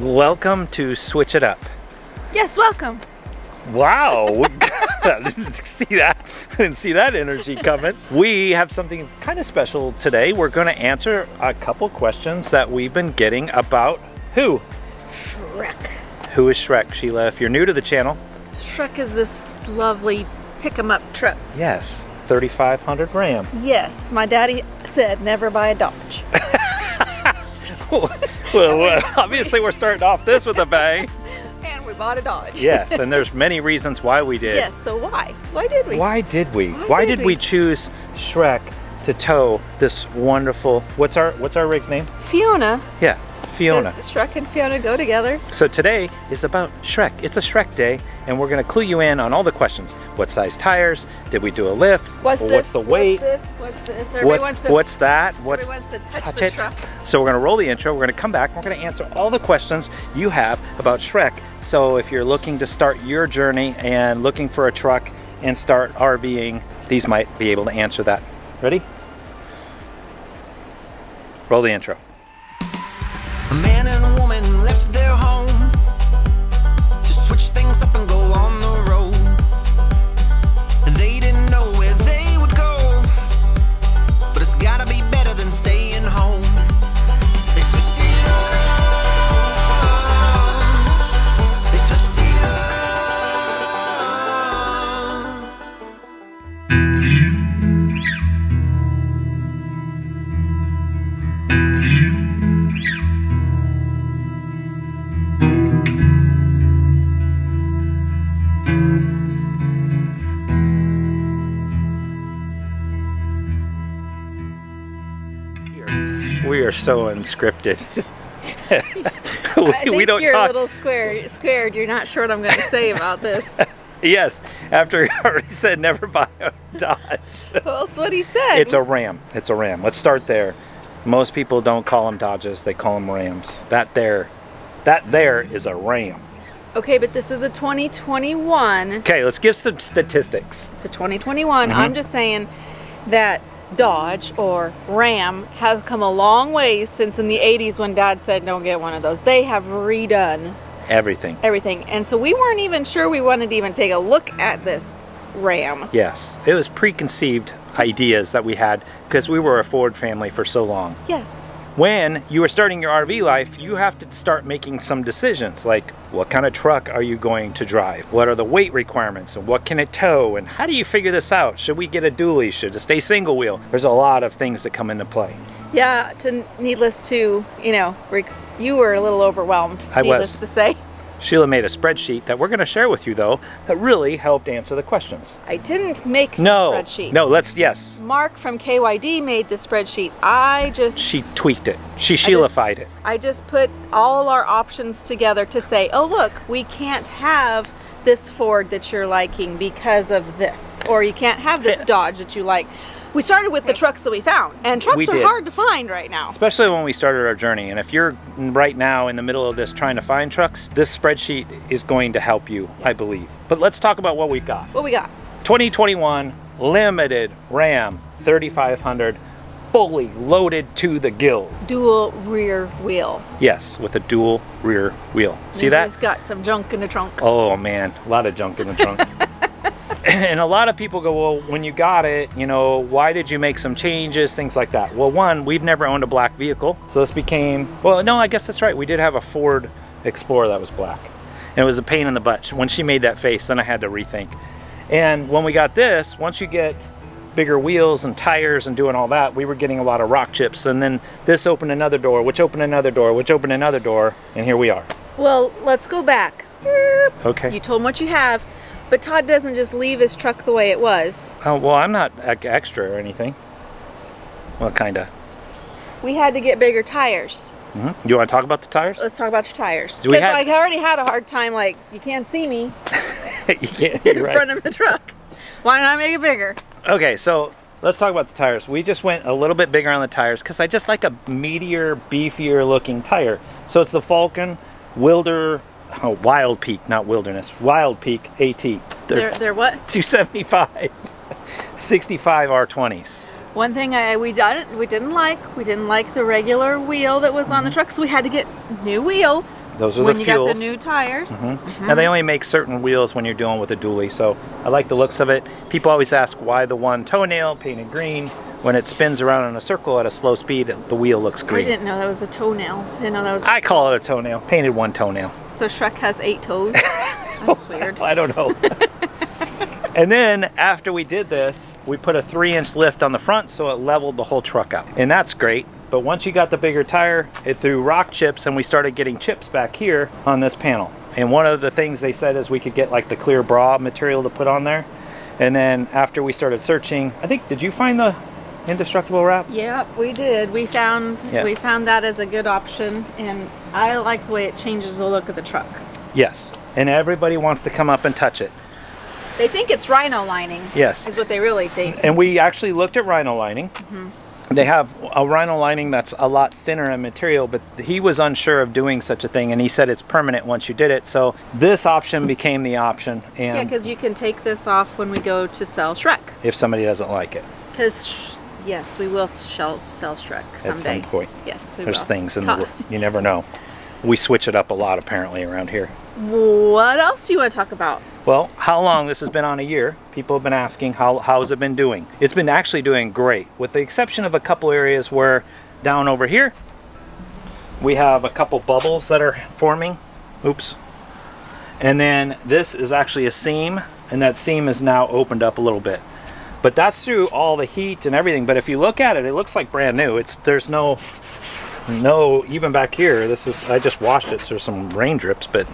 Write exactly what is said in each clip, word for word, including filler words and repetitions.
Welcome to Switch It Up. Yes, welcome. Wow. I didn't see that. I didn't see that energy coming. We have something kind of special today. We're going to answer a couple questions that we've been getting about who? Shrek. Who is Shrek, Sheila? If you're new to the channel. Shrek is this lovely pick-em-up truck. Yes. thirty-five hundred Ram. Yes. My daddy said never buy a Dodge. Well, obviously we're starting off this with a bang. And we bought a Dodge. Yes, and there's many reasons why we did. Yes, so why? Why did we? Why did we? Why, why did, did we? we choose Shrek to tow this wonderful, what's our what's our rig's name? Fiona. Yeah, Fiona. This Shrek and Fiona go together. So today is about Shrek. It's a Shrek day, and we're gonna clue you in on all the questions. What size tires? Did we do a lift? What's, well, this? What's the weight? What's this? What's this? Everybody what's, wants to, what's that? What's wants to touch, touch the it? Truck. So we're gonna roll the intro, we're gonna come back, we're gonna answer all the questions you have about Shrek. So if you're looking to start your journey and looking for a truck and start RVing, these might be able to answer that. Ready? Roll the intro. A man and a woman left their home to switch things up and go on the road. They didn't know where they would go, but it's gotta be better than staying home. They switched it up. They switched it up. We are so unscripted. we, I think we don't you're talk. a little square, squared. You're not sure what I'm going to say about this. Yes, after he already said never buy a Dodge. Well, that's what he said. It's a Ram. It's a Ram. Let's start there. Most people don't call them Dodges. They call them Rams. That there, that there is a Ram. Okay, but this is a twenty twenty-one. Okay, let's give some statistics. It's a twenty twenty-one. Mm-hmm. I'm just saying that Dodge or Ram have come a long ways since in the eighties when Dad said don't get one of those. They have redone everything. Everything. And so we weren't even sure we wanted to even take a look at this Ram. Yes. It was preconceived ideas that we had because we were a Ford family for so long. Yes. When you are starting your R V life, you have to start making some decisions like what kind of truck are you going to drive? What are the weight requirements and what can it tow? And how do you figure this out? Should we get a dually? Should it stay single wheel? There's a lot of things that come into play. Yeah, to needless to, you know, you were a little overwhelmed, I needless was. to say. Sheila made a spreadsheet that we're going to share with you, though, that really helped answer the questions. I didn't make no, the spreadsheet. No, let's, yes. Mark from K Y D made the spreadsheet. I just... She tweaked it. She Sheila-fied it. I just put all our options together to say, oh, look, we can't have this Ford that you're liking because of this. Or you can't have this Dodge that you like. We started with the trucks that we found, and trucks we are did. hard to find right now. Especially when we started our journey, and if you're right now in the middle of this trying to find trucks, this spreadsheet is going to help you, yeah. I believe. But let's talk about what we got. What we got? twenty twenty-one Limited Ram thirty-five hundred, fully loaded to the gills. Dual rear wheel. Yes, with a dual rear wheel. See that? It's got some junk in the trunk. Oh man, a lot of junk in the trunk. And a lot of people go, well, when you got it, you know, why did you make some changes, things like that? Well, one, we've never owned a black vehicle. So this became, well, no, I guess that's right. We did have a Ford Explorer that was black. And it was a pain in the butt. When she made that face, then I had to rethink. And when we got this, once you get bigger wheels and tires and doing all that, we were getting a lot of rock chips. And then this opened another door, which opened another door, which opened another door, and here we are. Well, let's go back. Okay. You told them what you have. But Todd doesn't just leave his truck the way it was. Oh, well, I'm not extra or anything. Well, kind of. We had to get bigger tires. Mm-hmm. You want to talk about the tires? Let's talk about your tires. Because I had... like, already had a hard time, like, you can't see me you can't, in right. front of the truck. Why not make it bigger? Okay, so let's talk about the tires. We just went a little bit bigger on the tires because I just like a meatier, beefier looking tire. So it's the Falcon Wilder... Oh, Wild Peak, not Wilderness. Wild Peak AT. They're, they're, they're what? two seventy-five, sixty-five R twenties. One thing I we didn't we didn't like we didn't like the regular wheel that was on the truck, so we had to get new wheels. Those are when the you fuels. Got the new tires. Mm-hmm. Mm-hmm. Now they only make certain wheels when you're doing with a dually, so I like the looks of it. People always ask why the one toenail painted green when it spins around in a circle at a slow speed. The wheel looks green. I didn't know that was a toenail. I didn't know that was. I call it a toenail. Painted one toenail. So Shrek has eight toes. That's weird. I don't know. And then after we did this, we put a three inch lift on the front so it leveled the whole truck out. And that's great. But once you got the bigger tire, it threw rock chips and we started getting chips back here on this panel. And one of the things they said is we could get like the clear bra material to put on there. And then after we started searching, I think, did you find the indestructible wrap? Yeah, we did. We found, yeah. we found that as a good option. And I like the way it changes the look of the truck. Yes. And everybody wants to come up and touch it. They think it's Rhino lining. Yes. Is what they really think. And we actually looked at Rhino lining. Mm-hmm. They have a Rhino lining that's a lot thinner in material, but he was unsure of doing such a thing, and he said it's permanent once you did it. So this option became the option. And yeah, because you can take this off when we go to sell Shrek. If somebody doesn't like it. Because, yes, we will sell, sell Shrek someday. At some point. Yes, we There's will. There's things in Ta the world. You never know. We switch it up a lot, apparently, around here. What else do you want to talk about? Well, how long this has been on a year, people have been asking how how's it been doing. It's been actually doing great, with the exception of a couple areas where down over here, we have a couple bubbles that are forming. Oops. And then this is actually a seam, and that seam is now opened up a little bit. But that's through all the heat and everything. But if you look at it, it looks like brand new. It's there's no, no, even back here, this is, I just washed it, so there's some rain drips, but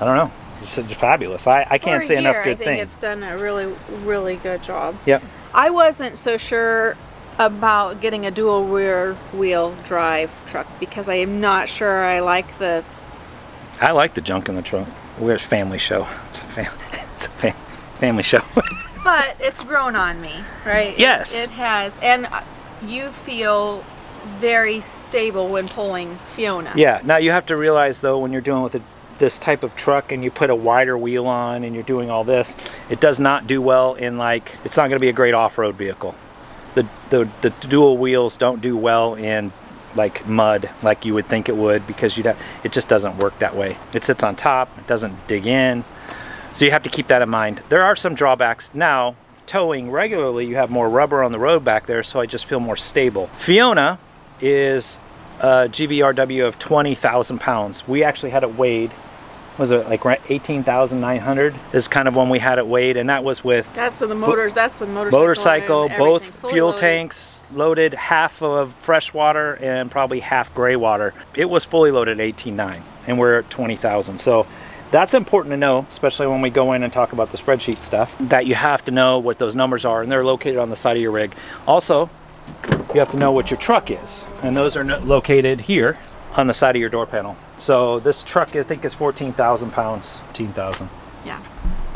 I don't know. It's fabulous. I, I can't say enough good things. I think it's done a really, really good job. Yep. I wasn't so sure about getting a dual rear wheel drive truck because I am not sure I like the... I like the junk in the truck. We're a family show. It's a, fam it's a fam family show. But it's grown on me, right? Yes. It, it has. And you feel very stable when pulling Fiona. Yeah. Now you have to realize, though, when you're dealing with a this type of truck and you put a wider wheel on and you're doing all this, it does not do well in like, it's not going to be a great off-road vehicle. The, the the dual wheels don't do well in like mud like you would think it would, because you'd have, it just doesn't work that way. It sits on top, it doesn't dig in. So you have to keep that in mind. There are some drawbacks. Now, towing regularly, you have more rubber on the road back there, so I just feel more stable. Fiona is a G V W R of twenty thousand pounds. We actually had it weighed. Was it like eighteen thousand nine hundred is kind of when we had it weighed, and that was with that's the motors that's the motorcycle, motorcycle both fuel loaded. tanks loaded, half of fresh water and probably half gray water. It was fully loaded eighteen nine, and we're at twenty thousand. So that's important to know, especially when we go in and talk about the spreadsheet stuff, that you have to know what those numbers are, and they're located on the side of your rig. Also, you have to know what your truck is, and those are located here on the side of your door panel. So this truck, I think, is fourteen thousand pounds. fourteen thousand. Yeah.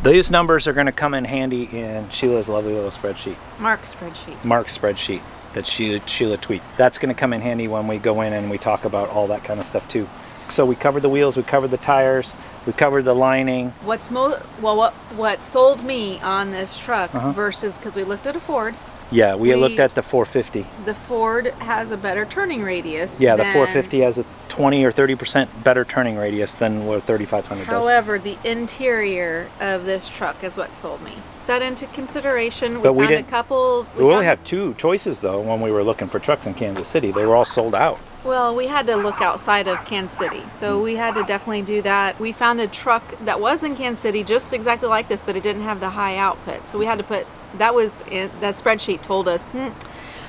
Those numbers are going to come in handy in Sheila's lovely little spreadsheet. Mark's spreadsheet. Mark's spreadsheet that Sheila, Sheila tweaked. That's going to come in handy when we go in and we talk about all that kind of stuff too. So we covered the wheels, we covered the tires, we covered the lining. What's mo well, what what sold me on this truck uh-huh. versus, because we looked at a Ford. Yeah, we, we looked at the four fifty. The Ford has a better turning radius. Yeah, the four fifty has a twenty or thirty percent better turning radius than what thirty-five hundred does. However, the interior of this truck is what sold me. That into consideration, we but found we a couple... We, we only had two choices, though, when we were looking for trucks in Kansas City. They were all sold out. Well, we had to look outside of Kansas City, so we had to definitely do that. We found a truck that was in Kansas City just exactly like this, but it didn't have the high output, so we had to put... That was in, that spreadsheet told us. Hmm.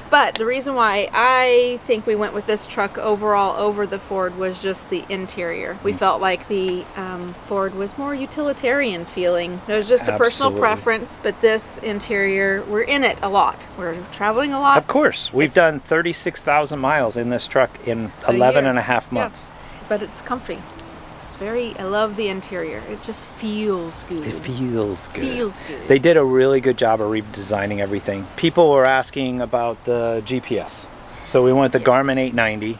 But the reason why I think we went with this truck overall over the Ford was just the interior. We felt like the um, Ford was more utilitarian feeling. It was just Absolutely. a personal preference, but this interior, we're in it a lot. We're traveling a lot. Of course. We've it's, done thirty-six thousand miles in this truck in eleven and a half months. Yeah. But it's comfy. Very, I love the interior. It just feels good. It feels good. Feels good. They did a really good job of redesigning everything. People were asking about the G P S. So we went with the yes. Garmin eight ninety.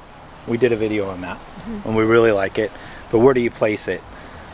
We did a video on that, mm-hmm. and we really like it. But where do you place it?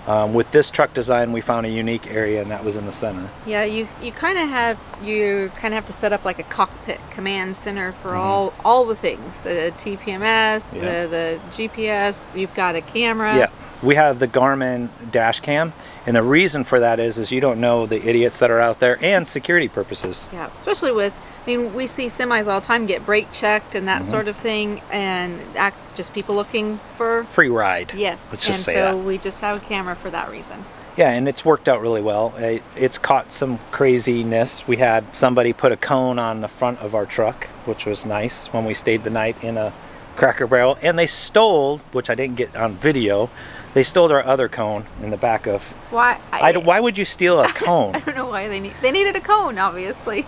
Um, with this truck design, we found a unique area, and that was in the center. Yeah, you you kind of have you kind of have to set up like a cockpit command center for mm-hmm. all all the things: the T P M S, yeah. the, the G P S. You've got a camera. Yeah, we have the Garmin dash cam, and the reason for that is is you don't know the idiots that are out there, and security purposes. Yeah, especially with. I mean, we see semis all the time get brake checked and that mm-hmm. sort of thing, and acts just people looking for free ride. Yes, let's just and say so that. We just have a camera for that reason. Yeah, and it's worked out really well. It, it's caught some craziness. We had somebody put a cone on the front of our truck, which was nice when we stayed the night in a Cracker Barrel, and they stole, which I didn't get on video. They stole our other cone in the back of. Why? I, I, why would you steal a cone? I don't know why they need. They needed a cone, obviously.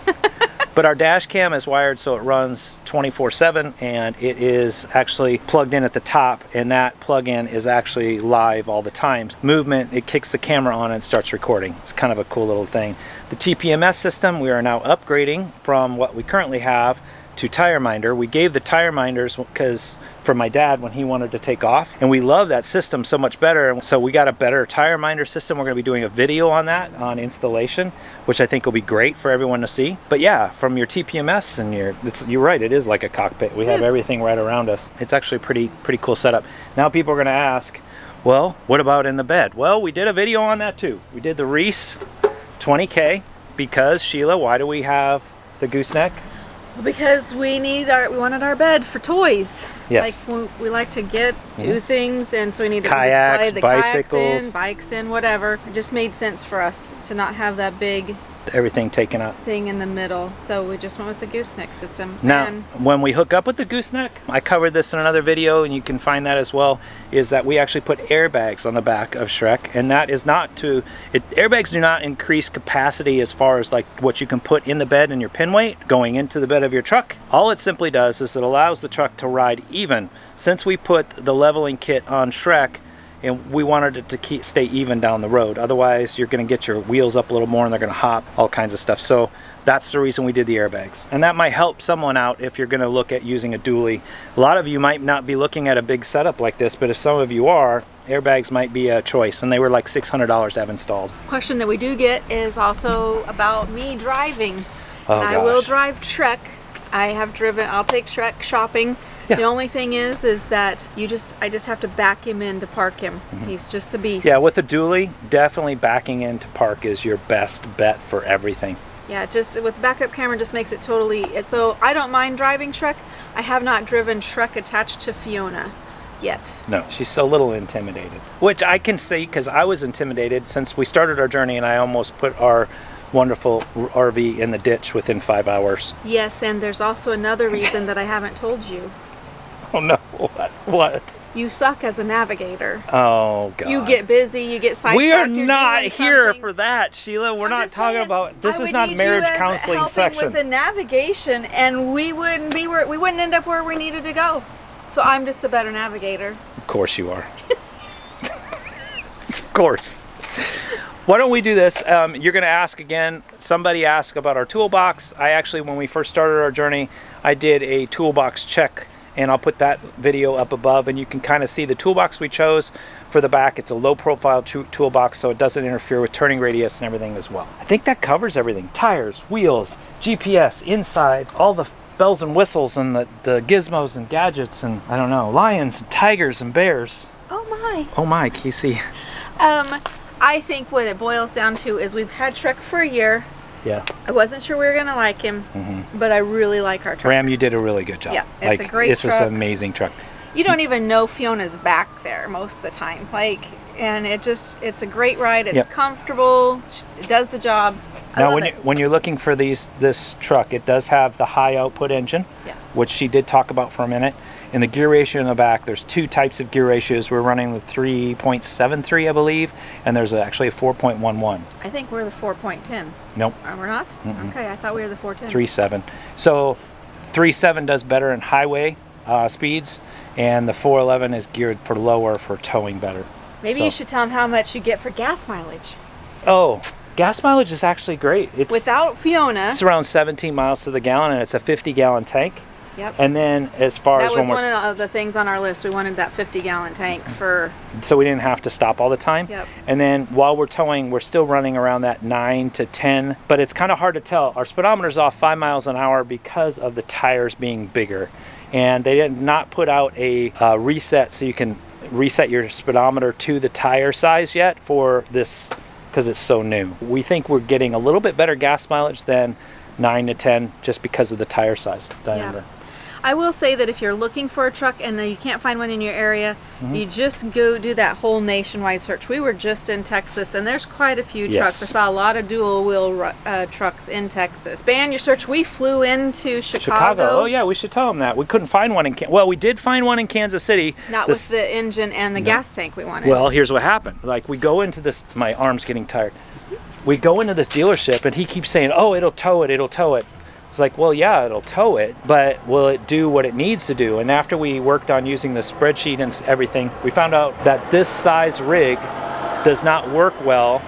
But our dash cam is wired so it runs twenty-four seven, and it is actually plugged in at the top, and that plug-in is actually live all the time. Movement, it kicks the camera on and starts recording. It's kind of a cool little thing. The T P M S system, we are now upgrading from what we currently have to Tire Minder. We gave the Tire Minders because for my dad when he wanted to take off, and we love that system so much better, and so we got a better Tire Minder system. We're going to be doing a video on that on installation, which I think will be great for everyone to see. But yeah, from your T P M S and your it's, you're right, it is like a cockpit. We it have is. everything right around us. It's actually pretty pretty cool setup. Now people are going to ask, well, what about in the bed? Well, we did a video on that too. We did the Reese twenty K because Sheila, why do we have the gooseneck? Because we need our we wanted our bed for toys. Yes. Like we, we like to get do yeah. things, and so we need to kayaks, slide the bicycles, kayaks in, bikes in, whatever. It just made sense for us to not have that big everything taken up thing in the middle. So we just went with the gooseneck system. Now, and when we hook up with the gooseneck, I covered this in another video, and you can find that as well. Is that we actually put airbags on the back of Shrek, and that is not to it, airbags do not increase capacity as far as like what you can put in the bed and your pin weight going into the bed of your truck. All it simply does is it allows the truck to ride even. Since we put the leveling kit on Shrek, and we wanted it to keep, stay even down the road. Otherwise, you're going to get your wheels up a little more and they're going to hop, all kinds of stuff. So that's the reason we did the airbags. And that might help someone out if you're going to look at using a dually. A lot of you might not be looking at a big setup like this, but if some of you are, airbags might be a choice. And they were like six hundred dollars to have installed. Question that we do get is also about me driving. Oh, and I gosh. will drive Shrek. I have driven, I'll take Shrek shopping. Yeah. The only thing is, is that you just, I just have to back him in to park him. Mm-hmm. He's just a beast. Yeah, with a dually, definitely backing in to park is your best bet for everything. Yeah, just with the backup camera just makes it totally, it's so I don't mind driving Shrek. I have not driven Shrek attached to Fiona yet. No, she's a little intimidated, which I can see because I was intimidated since we started our journey, and I almost put our wonderful R V in the ditch within five hours. Yes, and there's also another reason that I haven't told you. Oh no, what? What? You suck as a navigator. Oh God. You get busy, you get sidetracked. We are not here for that, Sheila. We're I'm not talking saying, about, this I is not marriage counseling helping section. With the navigation, and we wouldn't be where, we wouldn't end up where we needed to go. So I'm just a better navigator. Of course you are. Of course. Why don't we do this? Um, you're going to ask again. Somebody asked about our toolbox. I actually, when we first started our journey, I did a toolbox check. And I'll put that video up above, and you can kind of see the toolbox we chose for the back. It's a low profile toolbox, so it doesn't interfere with turning radius and everything as well. I think that covers everything. Tires, wheels, G P S, inside, all the bells and whistles and the, the gizmos and gadgets and, I don't know, lions and tigers and bears. Oh my. Oh my, Casey. Um, I think what it boils down to is we've had Shrek for a year. Yeah. I wasn't sure we were going to like him, mm-hmm. but I really like our truck. Ram, you did a really good job. Yeah, it's like, a great this truck. This is an amazing truck. You don't even know Fiona's back there most of the time. Like, and it just, it's a great ride. It's yep. comfortable. It does the job. I now, when, you, when you're looking for these, this truck, it does have the high output engine, yes. which she did talk about for a minute. And the gear ratio in the back, there's two types of gear ratios. We're running with three point seven three, I believe, and there's actually a four point one one. I think we're the four point ten. Nope. Are we not? Mm-mm. Okay, I thought we were the four ten. three point seven. So three point seven does better in highway uh, speeds, and the four eleven is geared for lower for towing better. Maybe so. You should tell them how much you get for gas mileage. Oh. Gas mileage is actually great. It's without Fiona. It's around seventeen miles to the gallon, and it's a fifty gallon tank. Yep. And then as far as when we're... That was one of the things on our list. We wanted that fifty gallon tank for... So we didn't have to stop all the time. Yep. And then while we're towing, we're still running around that nine to ten, but it's kind of hard to tell. Our speedometer's off five miles an hour because of the tires being bigger. And they did not put out a uh, reset so you can reset your speedometer to the tire size yet for this, because it's so new. We think we're getting a little bit better gas mileage than nine to ten just because of the tire size diameter. Yeah. I will say that if you're looking for a truck and you can't find one in your area, mm-hmm. you just go do that whole nationwide search. We were just in Texas, and there's quite a few yes. trucks. I saw a lot of dual-wheel uh, trucks in Texas. Ban your search. We flew into Chicago. Chicago. Oh, yeah, we should tell them that. We couldn't find one in Kansas. Well, we did find one in Kansas City. Not this, with the engine and the no. gas tank we wanted. Well, here's what happened. Like, we go into this. My arm's getting tired. We go into this dealership, and he keeps saying, oh, it'll tow it, it'll tow it. It's like, well, yeah, it'll tow it, but will it do what it needs to do? And after we worked on using the spreadsheet and everything, we found out that this size rig does not work well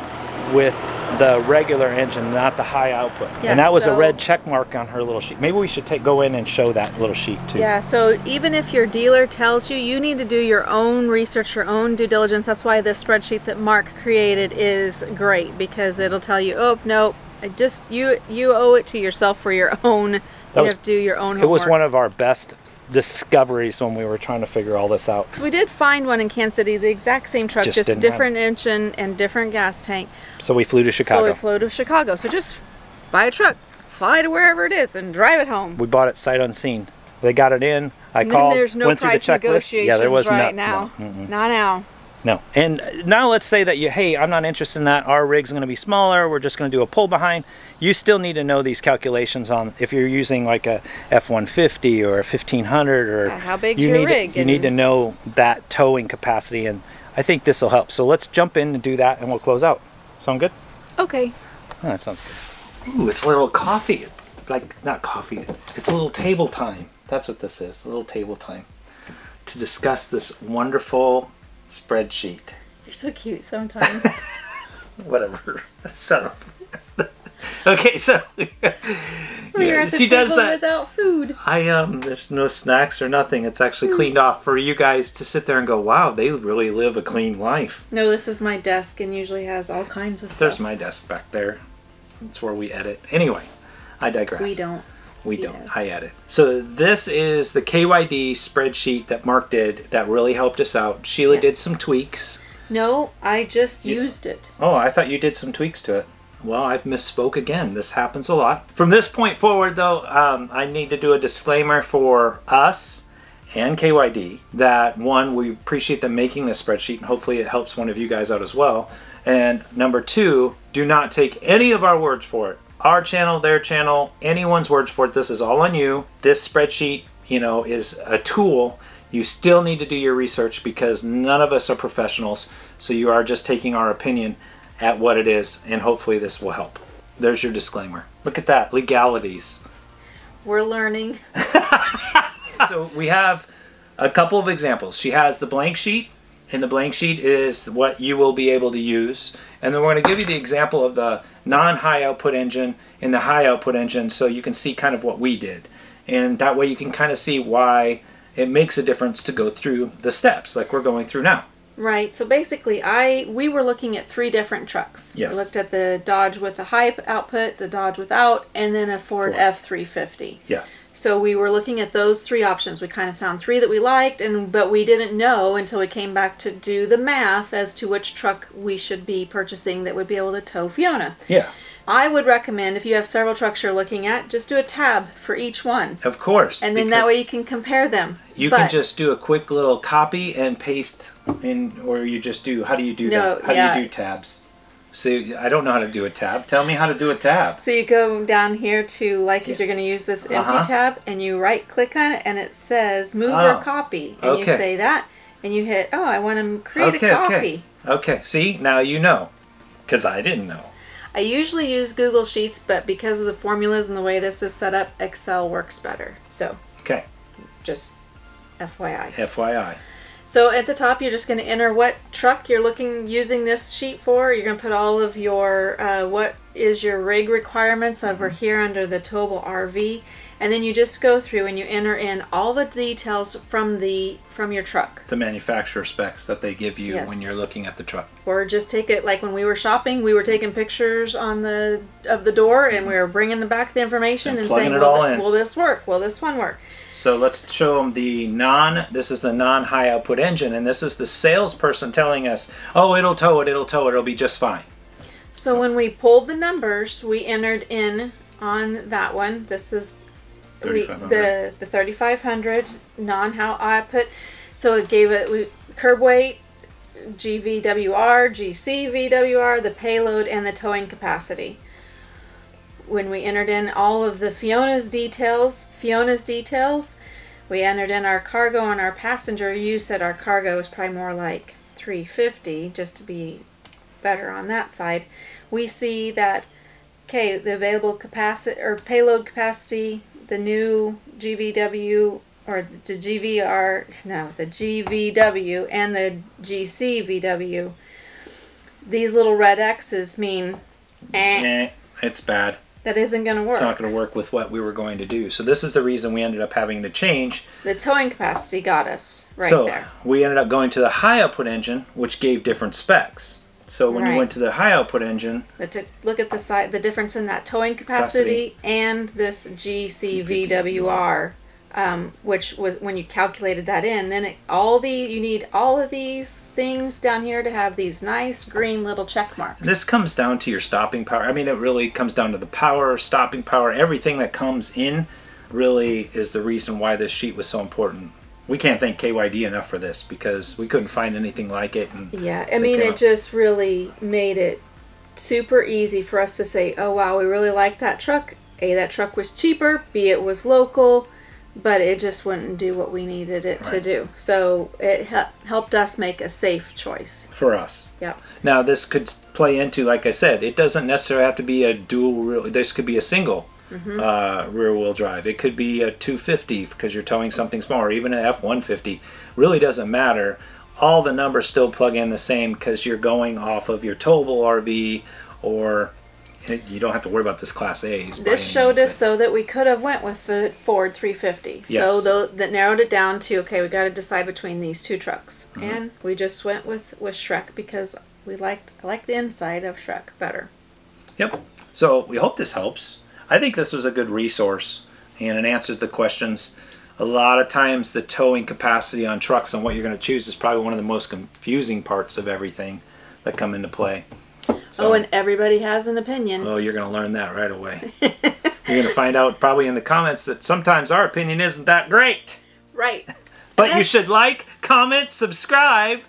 with the regular engine, not the high output. Yeah, and that was so, a red check mark on her little sheet. Maybe we should take, go in and show that little sheet too. Yeah, so even if your dealer tells you, you need to do your own research, your own due diligence. That's why this spreadsheet that Mark created is great, because it'll tell you, oh, nope. Just you you owe it to yourself for your own. You have to do your own homework. It was one of our best discoveries when we were trying to figure all this out. So we did find one in Kansas City, the exact same truck, just, just different engine and different gas tank. So we flew to Chicago. So we flew to Chicago. So just buy a truck, fly to wherever it is, and drive it home. We bought it sight unseen. They got it in. I and called. There's no went price through the negotiations. Yeah, there was right not, now. No, mm-mm. Not now. No. And now let's say that you, hey, I'm not interested in that. Our rig's going to be smaller. We're just going to do a pull behind. You still need to know these calculations on if you're using like a F one fifty or a fifteen hundred or yeah, how big your rig. To, you need to know that towing capacity. And I think this will help. So let's jump in and do that and we'll close out. Sound good? Okay. Oh, that sounds good. Ooh, it's a little coffee. Like, not coffee. It's a little table time. That's what this is. A little table time to discuss this wonderful spreadsheet. You're so cute sometimes. Whatever. Shut up. Okay, so well, you're at the she table does that without food. I um, there's no snacks or nothing. It's actually cleaned off for you guys to sit there and go, wow, they really live a clean life. No, this is my desk and usually has all kinds of there's stuff. There's my desk back there. That's where we edit. Anyway, I digress. We don't. We don't. Yes. I edit. So this is the K Y D spreadsheet that Mark did that really helped us out. Sheila yes. did some tweaks. No, I just you, used it. Oh, I thought you did some tweaks to it. Well, I've misspoke again. This happens a lot. From this point forward, though, um, I need to do a disclaimer for us and K Y D that, one, we appreciate them making this spreadsheet, and hopefully it helps one of you guys out as well. And number two, do not take any of our words for it. Our channel, their channel, anyone's words for it. This is all on you. This spreadsheet, you know, is a tool. You still need to do your research because none of us are professionals. So you are just taking our opinion at what it is, and hopefully this will help. There's your disclaimer. Look at that, legalities. We're learning. So we have a couple of examples. She has the blank sheet, and the blank sheet is what you will be able to use. And then we're going to give you the example of the non-high output engine and the high output engine so you can see kind of what we did. And that way you can kind of see why it makes a difference to go through the steps like we're going through now. Right. So basically, I we were looking at three different trucks. Yes. We looked at the Dodge with the high output, the Dodge without, and then a Ford, Ford F three fifty. Yes. So we were looking at those three options. We kind of found three that we liked, and but we didn't know until we came back to do the math as to which truck we should be purchasing that would be able to tow Fiona. Yeah. I would recommend if you have several trucks you're looking at, just do a tab for each one. Of course. And then that way you can compare them. You but, can just do a quick little copy and paste in, or you just do, how do you do no, that? How yeah. do you do tabs? So I don't know how to do a tab. Tell me how to do a tab. So you go down here to, like, if you're going to use this empty uh-huh. tab, and you right click on it, and it says move oh, or copy. And okay. you say that, and you hit, oh, I want to create okay, a copy. Okay. okay, see, now you know, because I didn't know. I usually use Google Sheets, but because of the formulas and the way this is set up, Excel works better. So, okay, just F Y I. F Y I. So at the top, you're just going to enter what truck you're looking using this sheet for. You're going to put all of your, uh, what is your rig requirements over here under the towable R V. and then you just go through and you enter in all the details from the from your truck. The manufacturer specs that they give you yes. when you're looking at the truck. Or just take it, like when we were shopping, we were taking pictures on the of the door and we were bringing back the information and, and plugging saying, it will, all in. will this work? Will this one work? So let's show them the non, this is the non-high output engine, and this is the salesperson telling us, oh, it'll tow it, it'll tow it, it'll be just fine. So when we pulled the numbers, we entered in on that one. This is we, the the thirty-five hundred non-high output. So it gave it we, curb weight, G V W R, G C V W R, the payload, and the towing capacity. When we entered in all of the Fiona's details, Fiona's details, we entered in our cargo and our passenger. You said our cargo is probably more like three fifty, just to be better on that side. We see that, okay, the available capacity or payload capacity, the new G V W or the G V R, no, the G V W and the G C V W. These little red X's mean, eh, eh it's bad. That isn't going to work. It's not going to work with what we were going to do. So this is the reason we ended up having to change. The towing capacity got us right so there. So we ended up going to the high output engine, which gave different specs. So when right. you went to the high output engine, look at the side, the difference in that towing capacity, capacity. and this G C V W R, um, which was when you calculated that in. Then it, all the you need all of these things down here to have these nice green little check marks. This comes down to your stopping power. I mean, it really comes down to the power, stopping power, everything that comes in. Really is the reason why this sheet was so important. We can't thank K Y D enough for this because we couldn't find anything like it. And yeah, I mean, it just really made it super easy for us to say, oh, wow, we really like that truck. A, that truck was cheaper. B, it was local. But it just wouldn't do what we needed it right. to do. So it helped us make a safe choice. For us. Yeah. Now, this could play into, like I said, it doesn't necessarily have to be a dual. This could be a single. Mm-hmm. uh, rear-wheel drive. It could be a two fifty because you're towing something smaller, even an F one fifty. Really doesn't matter. All the numbers still plug in the same because you're going off of your towable R V, or you don't have to worry about this Class A's. This showed us, though, that we could have went with the Ford three fifty. Yes. So th that narrowed it down to, okay, we got to decide between these two trucks. Mm-hmm. And we just went with, with Shrek because we liked, I liked the inside of Shrek better. Yep. So we hope this helps. I think this was a good resource and it answered the questions. A lot of times the towing capacity on trucks and what you're going to choose is probably one of the most confusing parts of everything that come into play. So, oh, and everybody has an opinion. Oh, you're going to learn that right away. You're going to find out probably in the comments that sometimes our opinion isn't that great. Right. But you should like, comment, subscribe,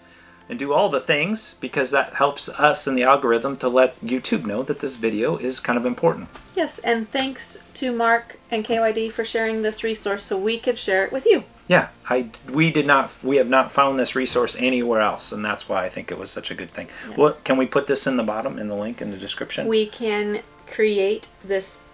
and do all the things because that helps us in the algorithm to let YouTube know that this video is kind of important. Yes, and thanks to Mark and K Y D for sharing this resource so we could share it with you. Yeah, I, we did not, we have not found this resource anywhere else, and that's why I think it was such a good thing. Yeah. Well, can we put this in the bottom, in the link, in the description? We can create this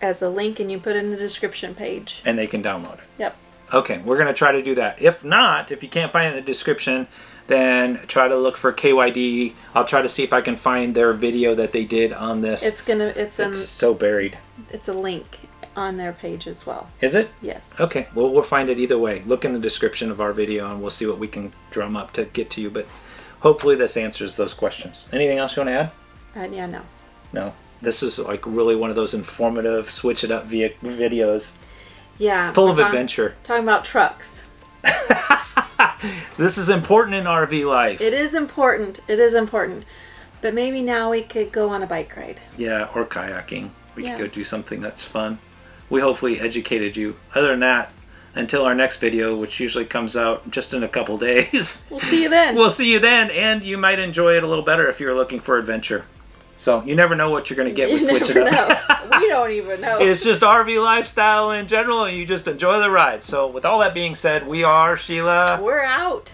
as a link and you put it in the description page. And they can download it? Yep. Okay, we're going to try to do that. If not, if you can't find it in the description, then try to look for K Y D. I'll try to see if I can find their video that they did on this. It's gonna. It's, it's a, so buried. It's a link on their page as well. Is it? Yes. Okay. Well, we'll find it either way. Look in the description of our video, and we'll see what we can drum up to get to you. But hopefully, this answers those questions. Anything else you want to add? Uh, yeah. No. No. This is like really one of those informative, switch it up via videos. Yeah. Full of talking, adventure. Talking about trucks. This is important in R V life. It is important. It is important. But maybe now we could go on a bike ride. Yeah, or kayaking. We yeah. could go do something that's fun. We hopefully educated you. Other than that, until our next video, which usually comes out just in a couple days. We'll see you then. We'll see you then, and you might enjoy it a little better if you're looking for adventure. So you never know what you're going to get you with Switch It Up. We don't even know. It's just R V lifestyle in general, and you just enjoy the ride. So with all that being said, we are Sheila. We're out.